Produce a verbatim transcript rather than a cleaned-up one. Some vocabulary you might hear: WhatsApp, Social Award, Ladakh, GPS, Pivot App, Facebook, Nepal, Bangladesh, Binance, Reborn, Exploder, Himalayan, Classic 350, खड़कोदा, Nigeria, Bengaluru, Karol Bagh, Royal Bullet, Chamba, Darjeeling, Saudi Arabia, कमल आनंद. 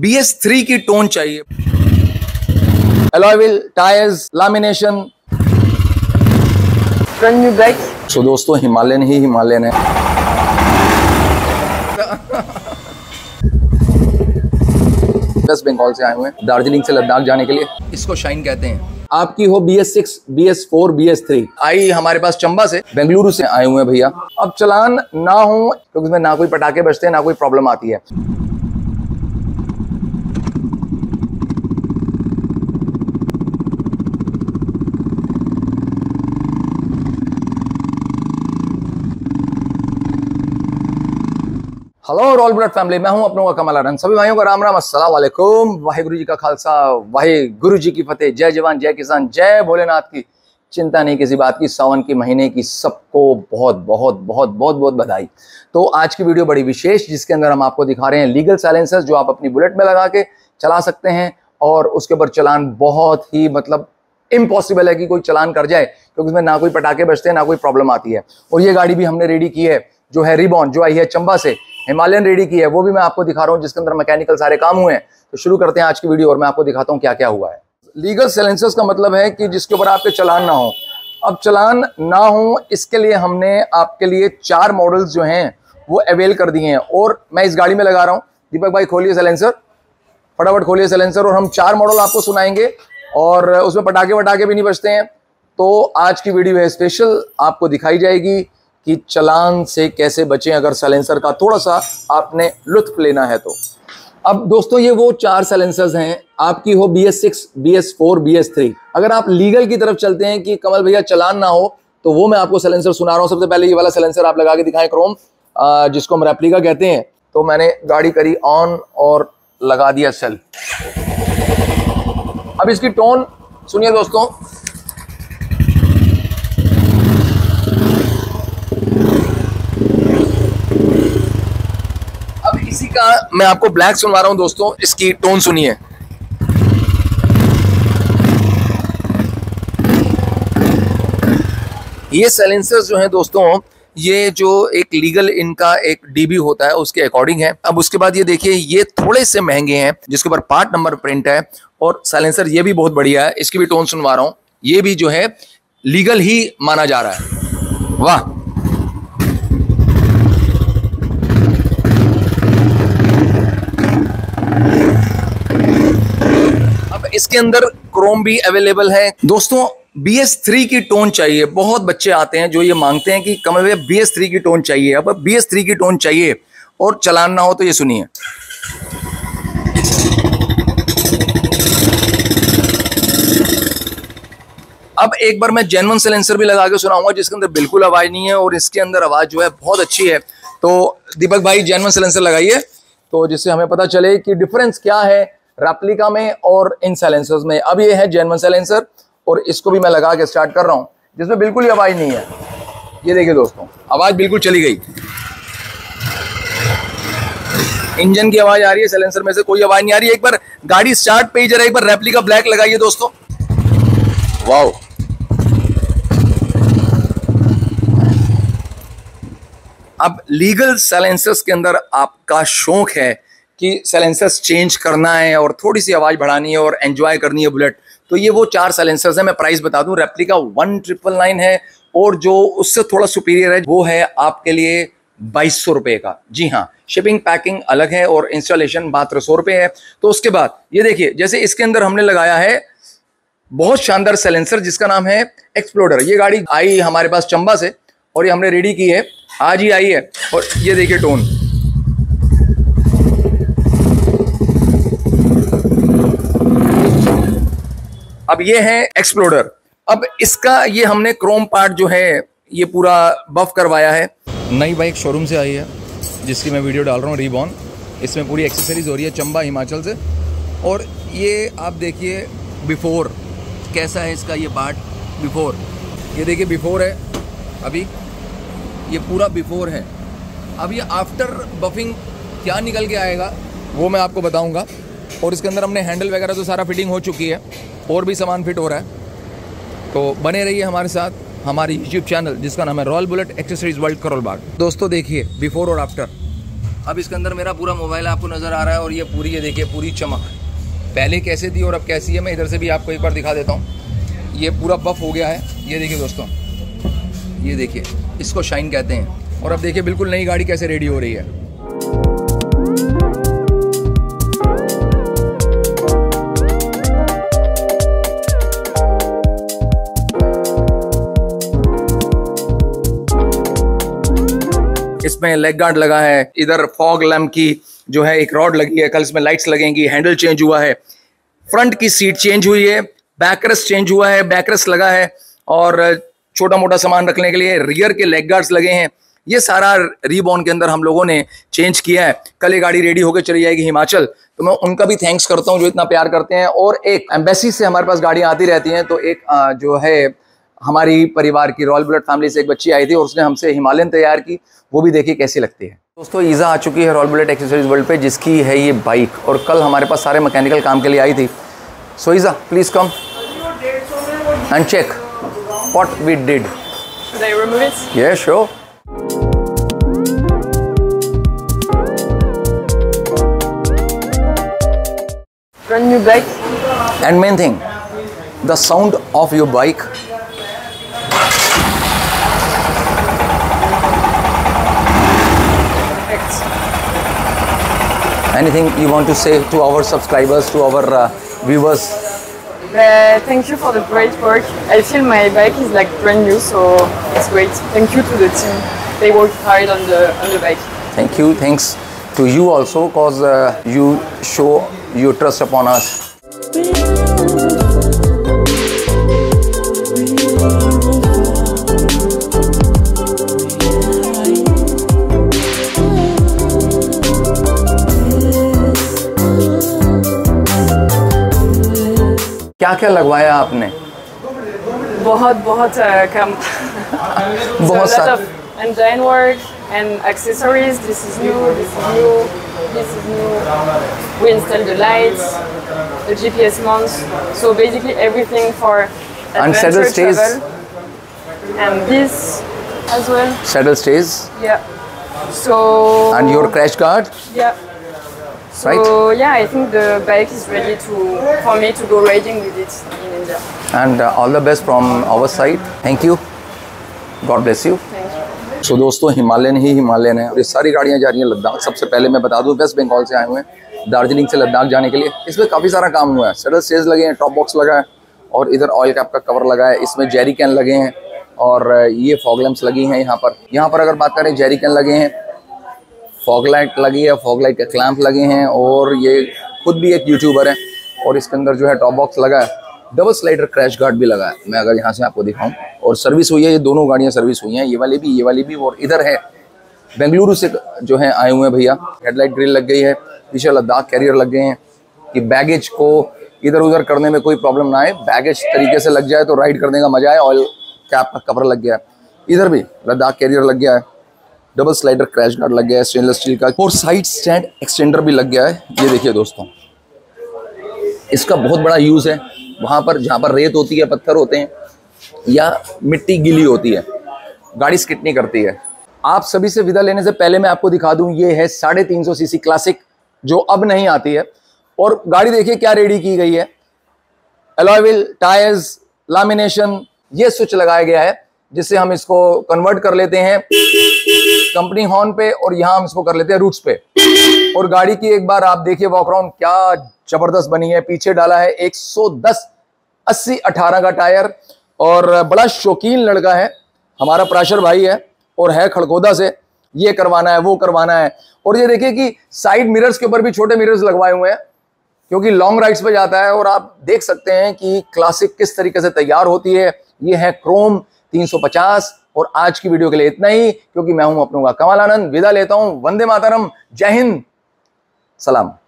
B S three की tone चाहिए। Alloy wheel, tyres, lamination. Front view guys. So दोस्तों Himalayan ही Himalayan है। वेस्ट बंगाल से आए हुए हैं दार्जिलिंग से लद्दाख जाने के लिए। इसको शाइन कहते हैं। आपकी हो B S six, B S four, B S three. आई हमारे पास चंबा से, बेंगलुरु से आए हुए हैं भैया। अब चलान ना हो तो इसमें ना कोई पटाखे बजते हैं ना कोई प्रॉब्लम आती है। हेलो रॉयल बुलेट फैमिली, मैं हूं अपनों का कमल आनंद। सभी भाइयों का राम राम, अस्सलाम वालेकुम। वाहेगुरु जी का खालसा, वाहेगुरु जी की फतेह। जय जवान, जय किसान, जय भोलेनाथ की। चिंता नहीं किसी बात की, सावन के महीने की सबको बहुत बहुत बहुत बहुत बहुत बधाई। तो आज की वीडियो बड़ी विशेष, जिसके अंदर हम आपको दिखा रहे हैं लीगल साइलेंसर्स जो आप अपनी बुलेट में लगा के चला सकते हैं और उसके ऊपर चलान बहुत ही मतलब इम्पॉसिबल है कि कोई चलान कर जाए, क्योंकि उसमें ना कोई पटाखे बजते हैं ना कोई प्रॉब्लम आती है। और ये गाड़ी भी हमने रेडी की है जो है रिबॉर्न, जो आई है चंबा से, हिमालयन रेडी की है, वो भी मैं आपको दिखा रहा हूँ, जिसके अंदर मैकेनिकल सारे काम हुए हैं। तो शुरू करते हैं आज की वीडियो और मैं आपको दिखाता हूँ क्या क्या हुआ है। लीगल साइलेंसर्स का मतलब है कि जिसके ऊपर आपके चालान ना हो। अब चालान ना हो इसके लिए हमने आपके लिए चार मॉडल्स जो हैं वो अवेल कर दिए हैं और मैं इस गाड़ी में लगा रहा हूँ। दीपक भाई खोलिए साइलेंसर, फटाफट खोलिए साइलेंसर, और हम चार मॉडल आपको सुनाएंगे और उसमें पटाखे वटाखे भी नहीं बजते हैं। तो आज की वीडियो है स्पेशल, आपको दिखाई जाएगी कि चालान से कैसे बचें अगर साइलेंसर का थोड़ा सा आपने लुत्फ लेना है तो। अब दोस्तों ये वो चार साइलेंसर्स हैं, आपकी हो B S six, B S four, B S three. अगर आप लीगल की तरफ चलते हैं कि कमल भैया चालान ना हो, तो वो मैं आपको साइलेंसर सुना रहा हूँ। सबसे पहले ये वाला साइलेंसर आप लगा के दिखाएं, क्रोम, जिसको हम रेप्लिका कहते हैं। तो मैंने गाड़ी करी ऑन और लगा दिया सेल। अब इसकी टोन सुनिए दोस्तों। इसी का मैं आपको ब्लैक सुनवा रहा हूं दोस्तों, इसकी टोन सुनिए। ये साइलेंसर्स जो हैं दोस्तों, ये जो एक लीगल इनका एक डीबी होता है उसके अकॉर्डिंग है। अब उसके बाद ये देखिए, ये थोड़े से महंगे हैं जिसके ऊपर पार्ट नंबर प्रिंट है, और साइलेंसर ये भी बहुत बढ़िया है, इसकी भी टोन सुनवा रहा हूं। ये भी जो है लीगल ही माना जा रहा है। वाह, इसके अंदर क्रोम भी अवेलेबल है। दोस्तों बी एस थ्री की टोन चाहिए। बहुत बच्चे आते हैं जो ये मांगते हैं कि कमल भैया बी एस थ्री की टोन चाहिए। अब बी एस थ्री की टोन चाहिए और चालान ना हो तो ये सुनिए। अब एक बार मैं जेन्युइन साइलेंसर भी लगा के सुनाऊंगा जिसके अंदर बिल्कुल आवाज नहीं है, और इसके अंदर आवाज जो है बहुत अच्छी है। तो दीपक भाई जेन्युइन साइलेंसर लगाइए, तो जिससे हमें पता चले कि डिफरेंस क्या है रेप्लिका में और इन साइलेंसर्स में। अब ये है जेन्युइन साइलेंसर और इसको भी मैं लगा के स्टार्ट कर रहा हूँ, जिसमें बिल्कुल ही आवाज़ नहीं है। ये देखिए दोस्तों, आवाज़ बिल्कुल चली गई, इंजन की आवाज़ आ रही है, साइलेंसर में से कोई आवाज़ नहीं आ रही है। एक बार गाड़ी स्टार्ट पे ही जरा एक बार रेप्लिका ब्लैक लगाइए दोस्तों। वाओ, अब लीगल साइलेंसर्स के अंदर आपका शौक है कि साइलेंसर्स चेंज करना है और थोड़ी सी आवाज़ बढ़ानी है और एंजॉय करनी है बुलेट, तो ये वो चार साइलेंसर्स हैं। मैं प्राइस बता दूं, रेप्लिका वन ट्रिपल नाइन है और जो उससे थोड़ा सुपीरियर है वो है आपके लिए बाईस सौ रुपये का। जी हाँ, शिपिंग पैकिंग अलग है और इंस्टॉलेशन मात्र सौ रुपये है। तो उसके बाद ये देखिए, जैसे इसके अंदर हमने लगाया है बहुत शानदार साइलेंसर जिसका नाम है एक्सप्लोडर। ये गाड़ी आई हमारे पास चंबा से और ये हमने रेडी की है, आज ही आई है। और ये देखिए टोन, अब ये है एक्सप्लोडर। अब इसका ये हमने क्रोम पार्ट जो है ये पूरा बफ करवाया है। नई बाइक शोरूम से आई है जिसकी मैं वीडियो डाल रहा हूँ, रिबॉर्न। इसमें पूरी एक्सेसरीज हो रही है चंबा हिमाचल से। और ये आप देखिए बिफोर कैसा है इसका, ये पार्ट बिफोर, ये देखिए बिफोर है, अभी ये पूरा बिफोर है। अब ये आफ्टर बफिंग क्या निकल के आएगा वो मैं आपको बताऊँगा। और इसके अंदर हमने हैंडल वगैरह तो सारा फिटिंग हो चुकी है और भी सामान फिट हो रहा है। तो बने रहिए हमारे साथ, हमारे यूट्यूब चैनल जिसका नाम है Royal Bullet accessories world Karol Bagh. दोस्तों देखिए बिफोर और आफ्टर, अब इसके अंदर मेरा पूरा मोबाइल आपको नज़र आ रहा है और ये पूरी, ये देखिए पूरी चमक पहले कैसे थी और अब कैसी है। मैं इधर से भी आपको एक बार दिखा देता हूँ, ये पूरा बफ हो गया है। ये देखिए दोस्तों, ये देखिए, इसको शाइन कहते हैं। और अब देखिए बिल्कुल नई गाड़ी कैसे रेडी हो रही है। इसमें लेग गार्ड लगा है, इधर फॉग लैम्प की जो है एक रॉड लगी है, कल इसमें लाइट्स लगेंगी, हैंडल चेंज हुआ है, फ्रंट की सीट चेंज हुई है, बैकरेस्ट चेंज हुआ है, बैकरेस्ट लगा है और छोटा मोटा सामान रखने के लिए रियर के लेग गार्ड्स लगे हैं। ये सारा रीबॉर्न के अंदर हम लोगों ने चेंज किया है। कल ये गाड़ी रेडी होकर चली जाएगी हिमाचल, तो मैं उनका भी थैंक्स करता हूँ जो इतना प्यार करते हैं। और एक एम्बेसी से हमारे पास गाड़ियाँ आती रहती हैं, तो एक जो है हमारी परिवार की रॉयल बुलेट फैमिली से एक बच्ची आई थी और उसने हमसे हिमालयन तैयार की, वो भी देखिए कैसी लगती है। दोस्तों ईज़ा आ चुकी है रॉयल बुलेट एक्सेसरीज वर्ल्ड पे, जिसकी है ये बाइक और कल हमारे पास सारे मैकेनिकल काम के लिए आई थी। सो ईज़ा please come and check what we did. ये show and main thing the sound of your bike. Anything you want to say to our subscribers, to our uh, viewers? Uh, thank you for the great work. I feel my bike is like brand new, so it's great. Thank you to the team. They worked hard on the on the bike. Thank you. Thanks to you also, cause uh, you show your trust upon us. क्या क्या लगवाया आपने? बहुत बहुत uh, काम बहुत सारा engine work and accessories. This is new, this is new, this is new. We install the lights, the GPS mounts, so basically everything for unsaddle stays and this as well. Saddle stays, yeah. So and your crash guard, yeah. So right. Yeah, I think the bike is ready to for me to go riding with it in India. And uh, all the best from our side. Thank you. God bless you. Thank you. So दोस्तों Himalayan ही Himalayan है और ये सारी गाड़ियाँ जा रही हैं लद्दाख। सबसे पहले मैं बता दूँ वेस्ट बंगाल से आए हुए हैं, दार्जिलिंग से लद्दाख जाने के लिए। इसमें काफ़ी सारा काम हुआ है, सैडल स्टेज लगे हैं, टॉप बॉक्स लगा है और इधर ऑयल कैप का कवर लगा है, इसमें जेरी कैन लगे हैं और ये फॉग लैम्प्स लगी हैं। यहाँ पर यहाँ पर अगर बात करें जेरी कैन लगे हैं, फॉग लाइट लगी है, फॉग लाइट के क्लैम्प लगे हैं और ये खुद भी एक यूट्यूबर है और इसके अंदर जो है टॉप बॉक्स लगा है, डबल स्लाइडर क्रैश गार्ड भी लगा है। मैं अगर यहाँ से आपको दिखाऊं और सर्विस हुई है, ये दोनों गाड़ियाँ सर्विस हुई हैं, ये वाली भी ये वाली भी। और इधर है बेंगलुरु से जो है आए हुए हैं भैया, हेडलाइट ग्रिल लग गई है, पीछे लद्दाख कैरियर लग गए हैं कि बैगेज को इधर उधर करने में कोई प्रॉब्लम ना आए, बैगेज तरीके से लग जाए तो राइड करने का मजा आए। ऑयल कैप का कवर लग गया है, इधर भी लद्दाख कैरियर लग गया है, डबल स्लाइडर क्रैश गार्ड लग गया है स्टेनलेस स्टील का और साइड स्टैंड एक्सटेंडर भी लग गया है। ये देखिए दोस्तों, इसका बहुत बड़ा यूज़ है वहाँ पर जहाँ पर रेत होती है, पत्थर होते हैं या मिट्टी गीली होती है, गाड़ी स्किट नहीं करती है। आप सभी से विदा लेने से पहले मैं आपको दिखा दूँ, ये है साढ़े तीन सौ सी सी क्लासिक जो अब नहीं आती है और गाड़ी देखिए क्या रेडी की गई है। अलॉय व्हील, टायर्स, लामिनेशन, ये स्विच लगाया गया है जिससे हम इसको कन्वर्ट कर लेते हैं कंपनी हॉर्न पे और यहाँ हम इसको कर लेते हैं रूट्स पे। और गाड़ी की एक बार आप देखिए वॉक राउंड, क्या जबरदस्त बनी है। पीछे डाला है एक सौ दस अस्सी अठारह का टायर और बड़ा शौकीन लड़का है हमारा प्राशर भाई है और है खड़कोदा से, ये करवाना है वो करवाना है। और ये देखिए कि साइड मिरर्स के ऊपर भी छोटे मिरर्स लगवाए हुए हैं क्योंकि लॉन्ग राइड्स पे जाता है। और आप देख सकते हैं कि क्लासिक किस तरीके से तैयार होती है। ये है क्रोम तीन सौ पचास। और आज की वीडियो के लिए इतना ही, क्योंकि मैं हूं अपनों का कमल आनंद, विदा लेता हूं। वंदे मातरम, जय हिंद, सलाम।